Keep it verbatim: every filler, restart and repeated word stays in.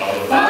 Follow that.